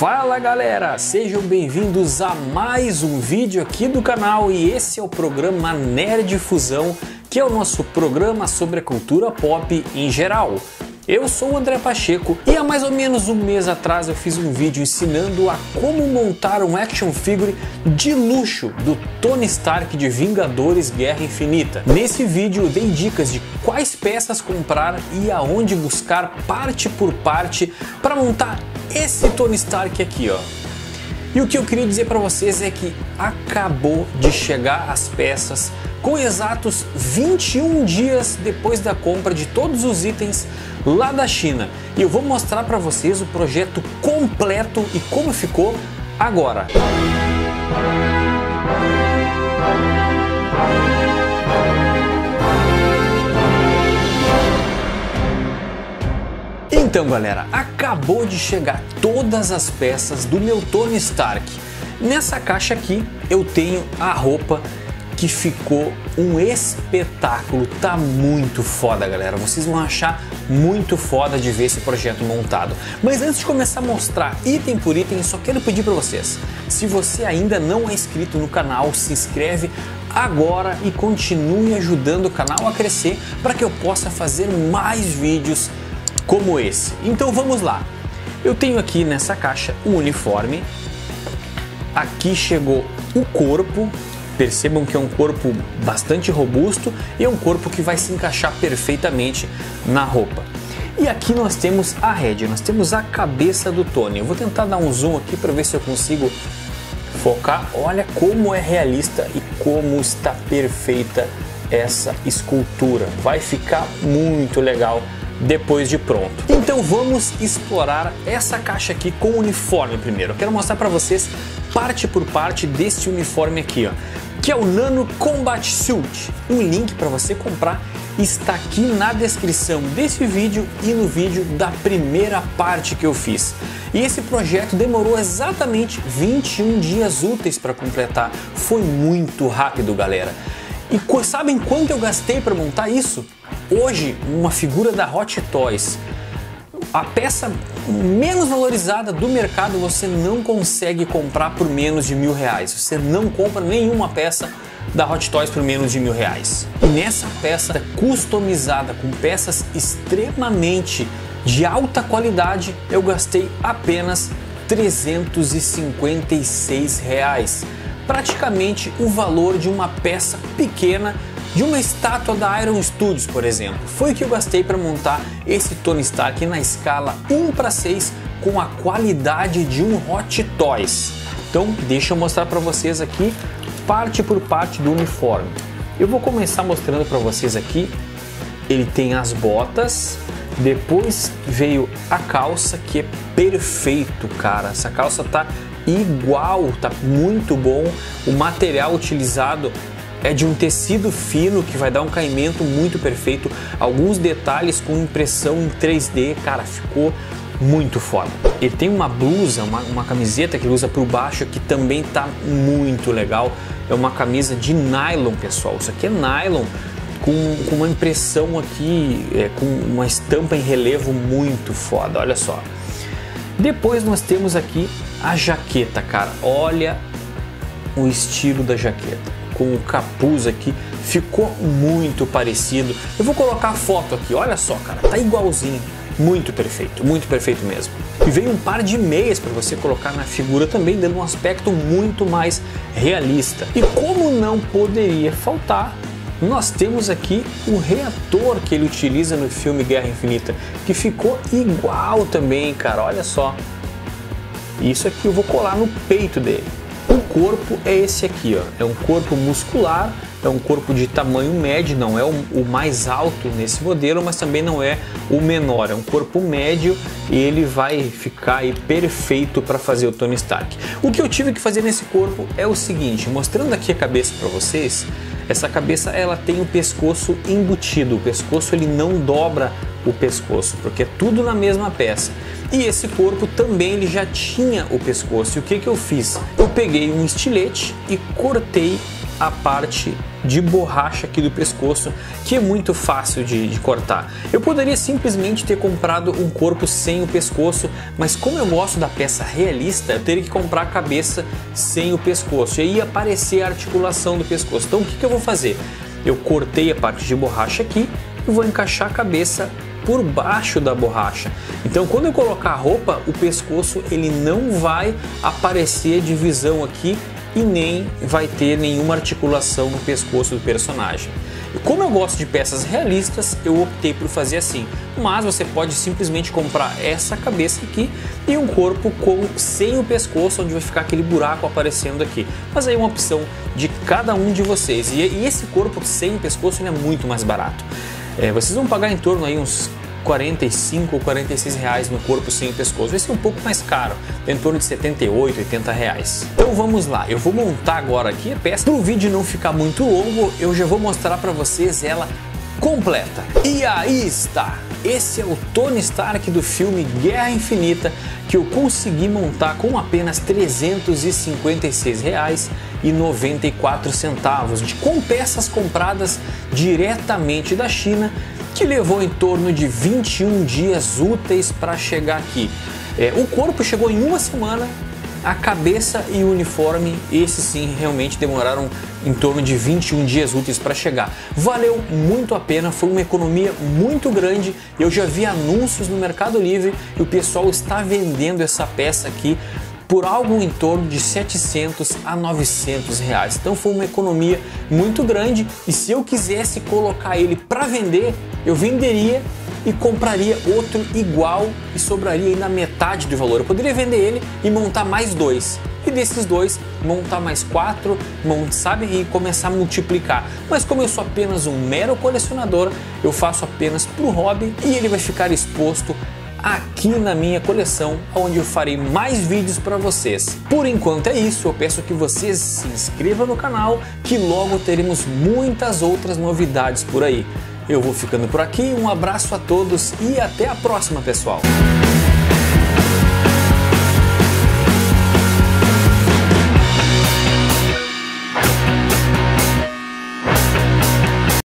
Fala galera, sejam bem-vindos a mais um vídeo aqui do canal e esse é o programa Nerd Fusão, que é o nosso programa sobre a cultura pop em geral. Eu sou o André Pacheco e há mais ou menos um mês atrás eu fiz um vídeo ensinando a como montar um action figure de luxo do Tony Stark de Vingadores Guerra Infinita. Nesse vídeo eu dei dicas de quais peças comprar e aonde buscar parte por parte para montar esse Tony Stark aqui, ó. E o que eu queria dizer para vocês é que acabou de chegar as peças com exatos 21 dias depois da compra de todos os itens lá da China. E eu vou mostrar para vocês o projeto completo e como ficou agora. Então galera, acabou de chegar todas as peças do meu Tony Stark. Nessa caixa aqui eu tenho a roupa que ficou um espetáculo, tá muito foda galera, vocês vão achar muito foda de ver esse projeto montado. Mas antes de começar a mostrar item por item, eu só quero pedir para vocês, se você ainda não é inscrito no canal, se inscreve agora e continue ajudando o canal a crescer para que eu possa fazer mais vídeos como esse. Então vamos lá, eu tenho aqui nessa caixa o uniforme, aqui chegou o corpo. Percebam que é um corpo bastante robusto e é um corpo que vai se encaixar perfeitamente na roupa. E aqui nós temos a head, nós temos a cabeça do Tony. Eu vou tentar dar um zoom aqui para ver se eu consigo focar. Olha como é realista e como está perfeita essa escultura. Vai ficar muito legal depois de pronto. Então vamos explorar essa caixa aqui com o uniforme primeiro. Eu quero mostrar para vocês parte por parte desse uniforme aqui, ó, que é o Nano Combat Suit. O link para você comprar está aqui na descrição desse vídeo e no vídeo da primeira parte que eu fiz. E esse projeto demorou exatamente 21 dias úteis para completar. Foi muito rápido, galera. E sabem quanto eu gastei para montar isso? Hoje, uma figura da Hot Toys, a peça menos valorizada do mercado, você não consegue comprar por menos de R$1.000. Você não compra nenhuma peça da Hot Toys por menos de R$1.000. E nessa peça customizada com peças extremamente de alta qualidade, eu gastei apenas R$356. Praticamente o valor de uma peça pequena de uma estátua da Iron Studios, por exemplo. Foi o que eu gastei para montar esse Tony Stark na escala 1:6 com a qualidade de um Hot Toys. Então deixa eu mostrar para vocês aqui parte por parte do uniforme. Eu vou começar mostrando para vocês aqui, ele tem as botas, depois veio a calça, que é perfeito, cara. Essa calça tá igual, tá muito bom. O material utilizado é de um tecido fino que vai dar um caimento muito perfeito, alguns detalhes com impressão em 3D, cara, ficou muito foda. Ele tem uma blusa, uma camiseta que ele usa por baixo que também tá muito legal, é uma camisa de nylon, pessoal, isso aqui é nylon com uma impressão aqui, com uma estampa em relevo muito foda, olha só. Depois nós temos aqui a jaqueta, cara, olha o estilo da jaqueta. Com o capuz aqui, ficou muito parecido. Eu vou colocar a foto aqui, olha só, cara, tá igualzinho, muito perfeito mesmo. E veio um par de meias para você colocar na figura também, dando um aspecto muito mais realista. E como não poderia faltar, nós temos aqui o reator que ele utiliza no filme Guerra Infinita, que ficou igual também, cara, olha só. Isso aqui eu vou colar no peito dele. O corpo é esse aqui, ó. É um corpo muscular, é um corpo de tamanho médio, não é o mais alto nesse modelo, mas também não é o menor, é um corpo médio e ele vai ficar aí perfeito para fazer o Tony Stark. O que eu tive que fazer nesse corpo é o seguinte, mostrando aqui a cabeça para vocês, essa cabeça ela tem o pescoço embutido, o pescoço ele não dobra o pescoço, porque é tudo na mesma peça. E esse corpo também ele já tinha o pescoço. E o que eu fiz? Eu peguei um estilete e cortei a parte de borracha aqui do pescoço, que é muito fácil de cortar. Eu poderia simplesmente ter comprado um corpo sem o pescoço, mas como eu gosto da peça realista, eu teria que comprar a cabeça sem o pescoço, e aí ia aparecer a articulação do pescoço. Então o que eu vou fazer? Eu cortei a parte de borracha aqui e vou encaixar a cabeça por baixo da borracha. Então quando eu colocar a roupa, o pescoço ele não vai aparecer divisão aqui e nem vai ter nenhuma articulação no pescoço do personagem. Como eu gosto de peças realistas, eu optei por fazer assim, mas você pode simplesmente comprar essa cabeça aqui e um corpo sem o pescoço, onde vai ficar aquele buraco aparecendo aqui. Mas aí é uma opção de cada um de vocês. E esse corpo sem o pescoço ele é muito mais barato. Vocês vão pagar em torno aí uns R$45 ou R$46 no corpo sem o pescoço. Esse é um pouco mais caro, em torno de R$78, R$80. Então vamos lá, eu vou montar agora aqui a peça. Para o vídeo não ficar muito longo, eu já vou mostrar para vocês ela completa. E aí está! Esse é o Tony Stark do filme Guerra Infinita, que eu consegui montar com apenas R$356,94, com peças compradas diretamente da China, que levou em torno de 21 dias úteis para chegar aqui. O corpo chegou em uma semana, a cabeça e o uniforme, esses sim realmente demoraram em torno de 21 dias úteis para chegar. Valeu muito a pena, foi uma economia muito grande. Eu já vi anúncios no Mercado Livre e o pessoal está vendendo essa peça aqui por algo em torno de R$700 a R$900. Então foi uma economia muito grande, e se eu quisesse colocar ele para vender, eu venderia e compraria outro igual e sobraria ainda metade do valor. Eu poderia vender ele e montar mais dois, e desses dois montar mais quatro, sabe, e começar a multiplicar. Mas como eu sou apenas um mero colecionador, eu faço apenas pro hobby, e ele vai ficar exposto aqui na minha coleção, onde eu farei mais vídeos para vocês. Por enquanto é isso, eu peço que vocês se inscrevam no canal, que logo teremos muitas outras novidades por aí. Eu vou ficando por aqui, um abraço a todos e até a próxima, pessoal!